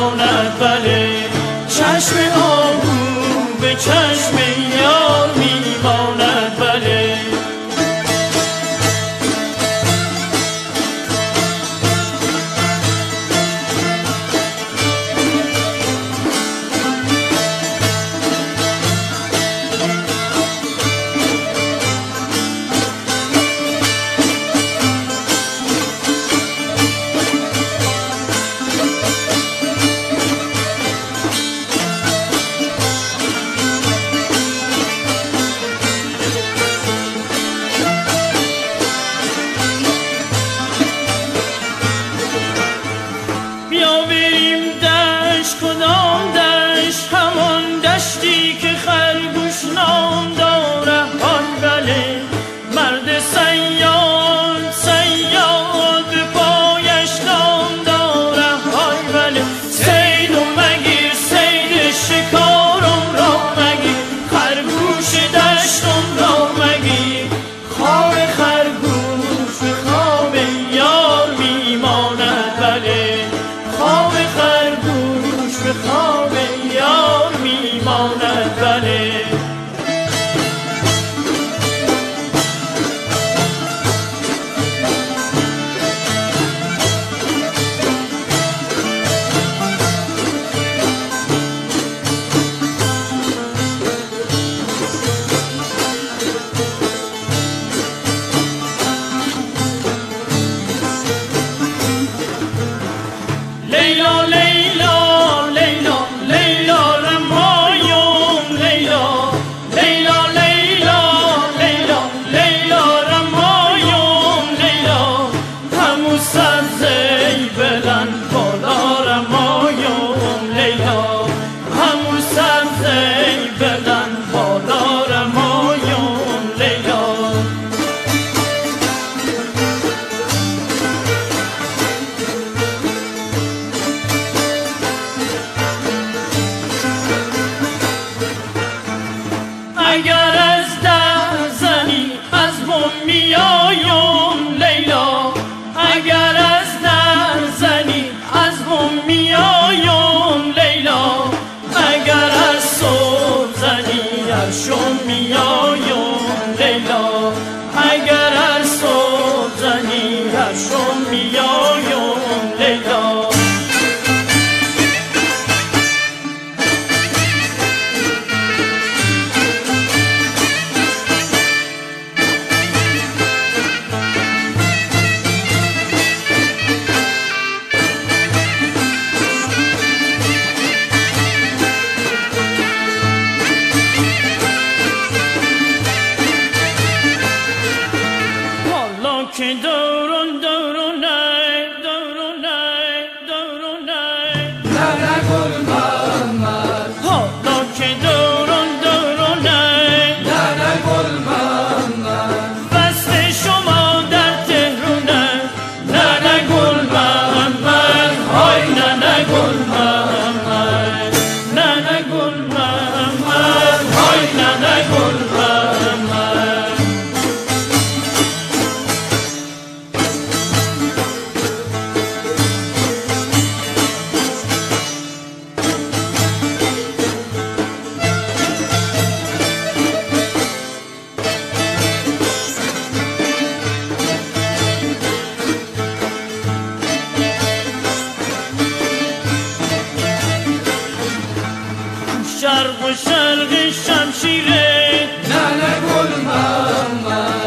داند بله چشم آهو به چشم یار میماند بله. شرق شمشیره نه نه گل محمد